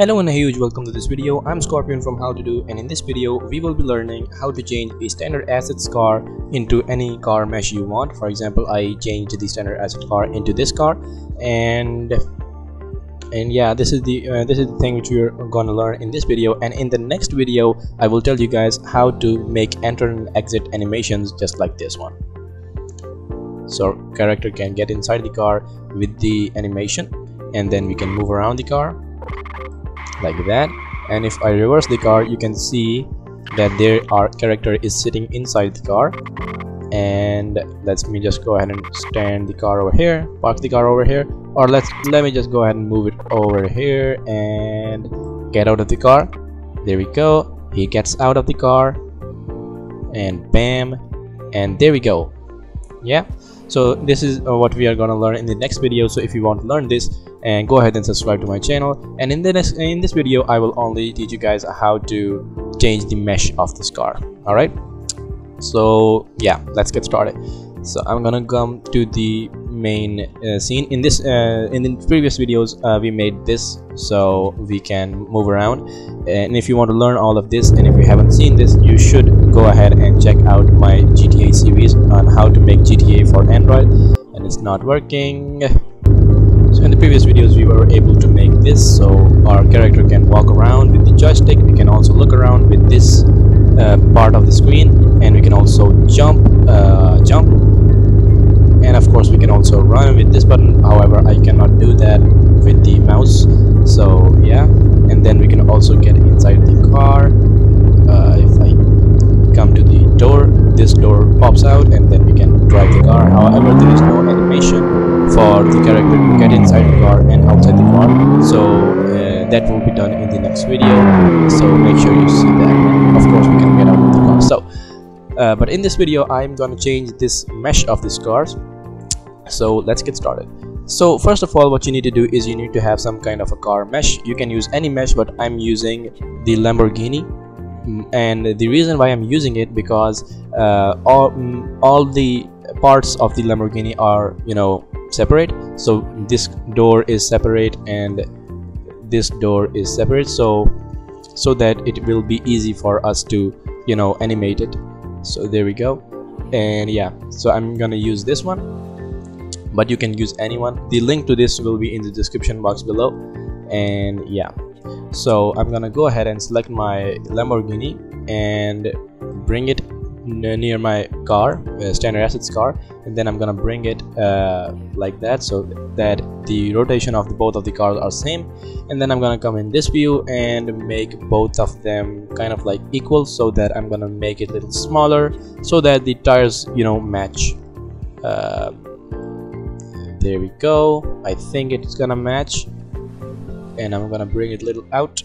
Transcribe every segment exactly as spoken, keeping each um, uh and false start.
Hello and a huge welcome to this video. I'm Scorpion from How to Do, and in this video we will be learning how to change a standard assets car into any car mesh you want. For example, I changed the standard asset car into this car, and and yeah, this is the uh, this is the thing which we're gonna learn in this video. And in the next video I will tell you guys how to make enter and exit animations just like this one, so character can get inside the car with the animation, and then we can move around the car like that. And if I reverse the car, you can see that there our character is sitting inside the car. And let's me just go ahead and stand the car over here, park the car over here, or let's let me just go ahead and move it over here and get out of the car. There we go, he gets out of the car, and bam, and there we go. Yeah, so this is uh, what we are gonna learn in the next video. So if you want to learn this, and go ahead and subscribe to my channel, and in the next in this video I will only teach you guys how to change the mesh of this car. All right, so yeah, let's get started. So I'm gonna come to the main uh, scene. In this uh, in the previous videos uh, we made this so we can move around, and if you want to learn all of this, and if you haven't seen this, you should go ahead and check out my G T A series on how to make G T A for Android. And it's not working. So in the previous videos we were able to make this, so our character can walk around with the joystick. We can also look around with this uh, part of the screen, and we can also jump uh, jump and of course we can also run with this button. However, I cannot do that with the mouse, so yeah. And then we can also get inside the car. Uh, if I come to the door, this door pops out, and then we can drive the car. However, there is no animation for the character to get inside the car and outside the car, so uh, that will be done in the next video, so make sure you see that. Of course we can get out of the car, so uh, but in this video I'm gonna change this mesh of these cars, so let's get started. So first of all, what you need to do is you need to have some kind of a car mesh. You can use any mesh, but I'm using the Lamborghini, and the reason why I'm using it because uh, all, all the parts of the Lamborghini are, you know, separate. So this door is separate and this door is separate, so so that it will be easy for us to, you know, animate it. So there we go. And yeah, so I'm gonna use this one, but you can use anyone. The link to this will be in the description box below. And yeah, so I'm gonna go ahead and select my Lamborghini and bring it near my car, uh, standard assets car, and then I'm gonna bring it uh, like that, so that the rotation of the, both of the cars are same. And then I'm gonna come in this view and make both of them kind of like equal, so that I'm gonna make it a little smaller so that the tires, you know, match. Uh, there we go, I think it's gonna match, and I'm gonna bring it a little out,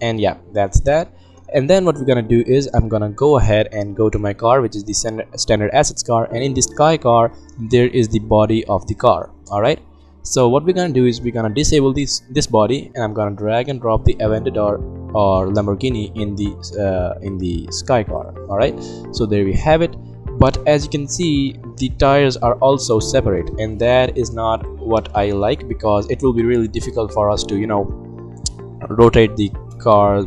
and yeah, that's that. And then what we're gonna do is I'm gonna go ahead and go to my car, which is the standard assets car, and in this sky car there is the body of the car. All right, so what we're gonna do is we're gonna disable this this body, and I'm gonna drag and drop the Aventador or Lamborghini in the uh, in the sky car. All right, so there we have it. But as you can see, the tires are also separate, and that is not what I like, because it will be really difficult for us to, you know, rotate the car.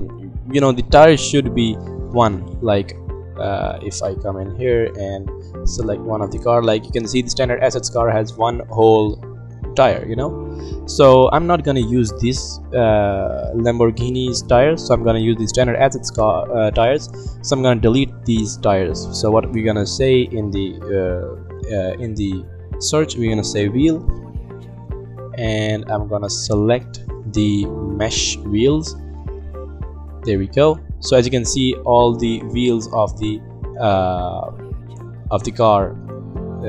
You know, the tires should be one, like uh, if I come in here and select one of the car, like you can see the standard assets car has one whole tire, you know. So I'm not gonna use this uh, Lamborghini's tires, so I'm gonna use the standard assets car uh, tires. So I'm gonna delete these tires. So what we're gonna say in the uh, uh, in the search, we're gonna say wheel, and I'm gonna select the mesh wheels. There we go. So as you can see, all the wheels of the uh, of the car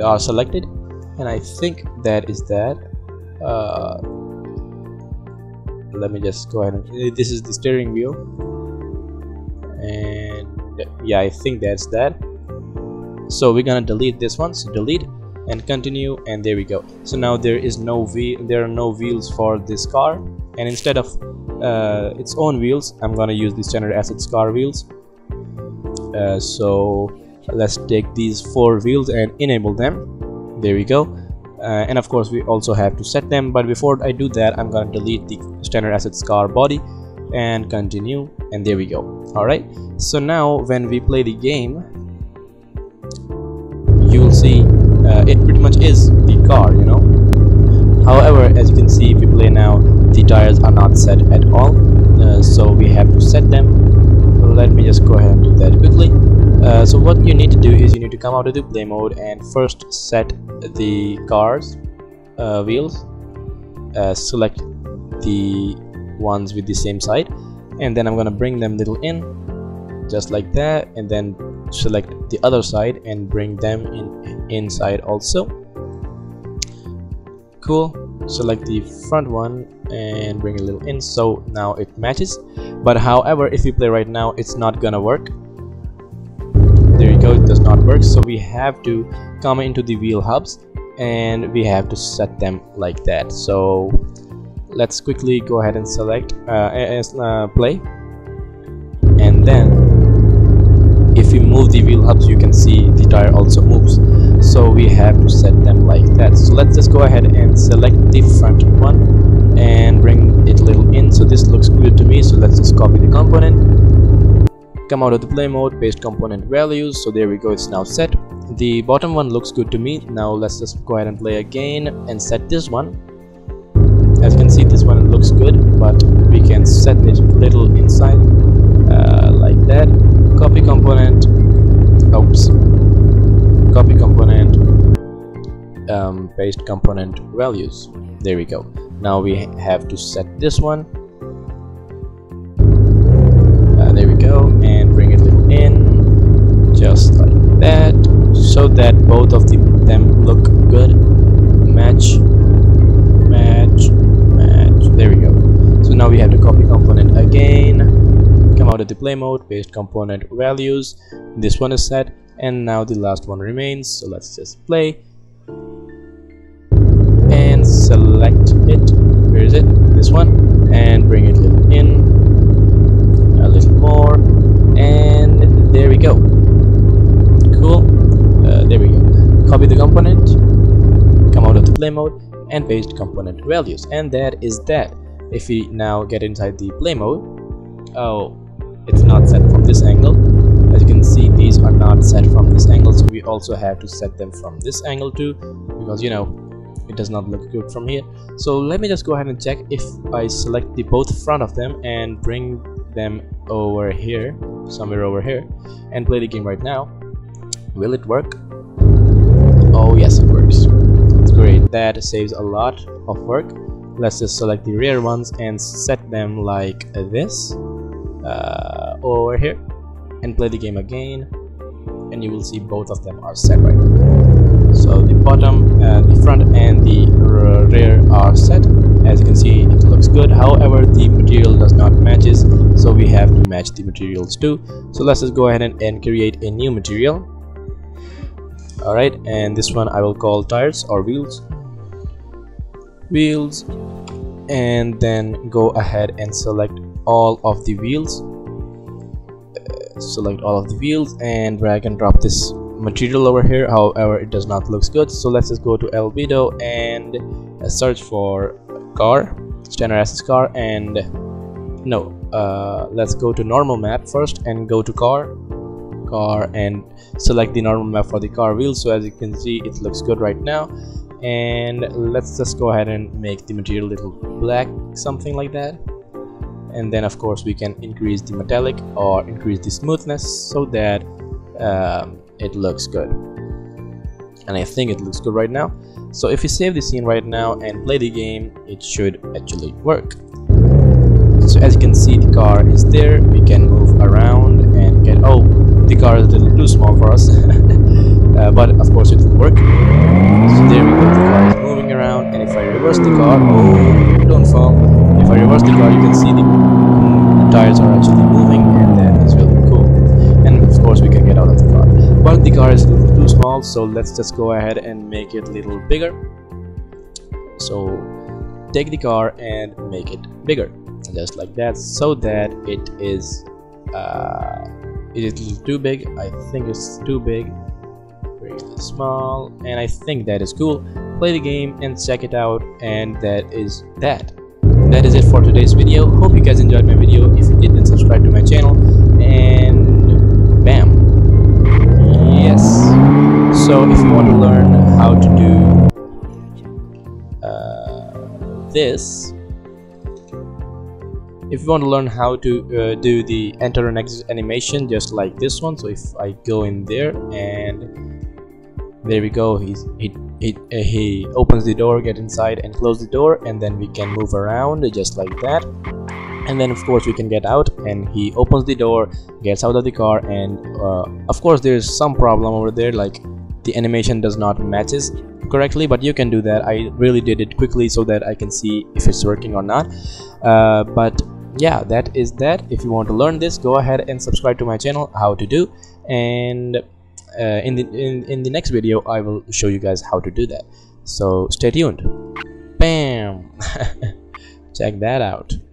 are selected, and I think that is that. Uh, let me just go ahead and, this is the steering wheel, and yeah, I think that's that. So we're gonna delete this one. So delete and continue, and there we go. So now there is no wheel, there are no wheels for this car, and instead of Uh, its own wheels, I'm gonna use the standard assets car wheels. Uh, so let's take these four wheels and enable them. There we go. Uh, and of course we also have to set them, but before I do that I'm gonna delete the standard assets car body, and continue, and there we go. All right, so now when we play the game, you will see uh, it pretty much is the car, you know. However, as you can see, if we play now, the tires are not set at all, uh, so we have to set them. Let me just go ahead and do that quickly. Uh, so what you need to do is you need to come out of the play mode and first set the car's uh, wheels, uh, select the ones with the same side, and then I'm gonna bring them little in just like that, and then select the other side and bring them in inside also. Cool. Select the front one and bring a little in, so now it matches. But however, if you play right now, it's not gonna work. There you go, it does not work. So we have to come into the wheel hubs and we have to set them like that. So let's quickly go ahead and select uh, uh, play, and then if you move the wheel hubs, you can see the tire also moves, so we have to set them like that. So let's just go ahead and select the front one and bring it a little in. So this looks good to me, so let's just copy the component, come out of the play mode, paste component values. So there we go, it's now set. The bottom one looks good to me. Now let's just go ahead and play again and set this one. As you can see, this one looks good, but we can set it a little inside uh, like that. Copy component, oops, copy component, um, paste component values. There we go. Now we have to set this one. Uh, there we go, and bring it a little in, just like that, so that both of the, them look good, match. Now we have to copy component again, come out of the play mode, paste component values. This one is set, and now the last one remains. So let's just play and select it. Where is it? This one, and bring it in a little more, and there we go. Cool. Uh, there we go. Copy the component, come out of the play mode, and paste component values, and that is that. If we now get inside the play mode, oh, it's not set from this angle. As you can see, these are not set from this angle, so we also have to set them from this angle too, because you know, it does not look good from here. So let me just go ahead and check if I select the both front of them and bring them over here, somewhere over here, and play the game right now. Will it work? Oh yes, it works. It's great. That saves a lot of work. Let's just select the rear ones and set them like this uh, over here, and play the game again, and you will see both of them are set right now. So the bottom, uh, the front and the rear are set. As you can see, it looks good. However, the material does not matches, so we have to match the materials too. So let's just go ahead and, and create a new material. Alright, and this one I will call tires or wheels. Wheels, and then go ahead and select all of the wheels, uh, select all of the wheels and drag and drop this material over here. However, it does not look good, so let's just go to albedo and uh, search for car, Standard Assets car, and no, uh, let's go to normal map first and go to car, car, and select the normal map for the car wheels. So as you can see, it looks good right now. And let's just go ahead and make the material a little black, something like that, and then of course we can increase the metallic or increase the smoothness so that um, it looks good, and I think it looks good right now. So if you save the scene right now and play the game, it should actually work. So as you can see, the car is there. We can move around and get, oh, the car is a little too small for us. Uh, but of course it will work. So there we go, the car is moving around, and if I reverse the car, oh, don't fall. If I reverse the car, you can see the, the tires are actually moving, and that is really cool. And of course we can get out of the car, but the car is a little too small, so let's just go ahead and make it a little bigger. So take the car and make it bigger, just like that, so that it is uh, it is too big. I think it's too big, small, and I think that is cool. Play the game and check it out, and that is that. that is it for today's video. Hope you guys enjoyed my video. If you did, then subscribe to my channel, and bam. Yes, so if you want to learn how to do uh, this, if you want to learn how to uh, do the enter and exit animation just like this one, so if I go in there and there we go, he's it It, uh, he opens the door, get inside and close the door, and then we can move around just like that, and then of course we can get out, and he opens the door, gets out of the car, and uh, of course there's some problem over there, like the animation does not matches correctly, but you can do that. I really did it quickly so that I can see if it's working or not, uh, but yeah, that is that. If you want to learn this, go ahead and subscribe to my channel, How To Do, and Uh, in the in, in the next video I will show you guys how to do that, so stay tuned. Bam. Check that out.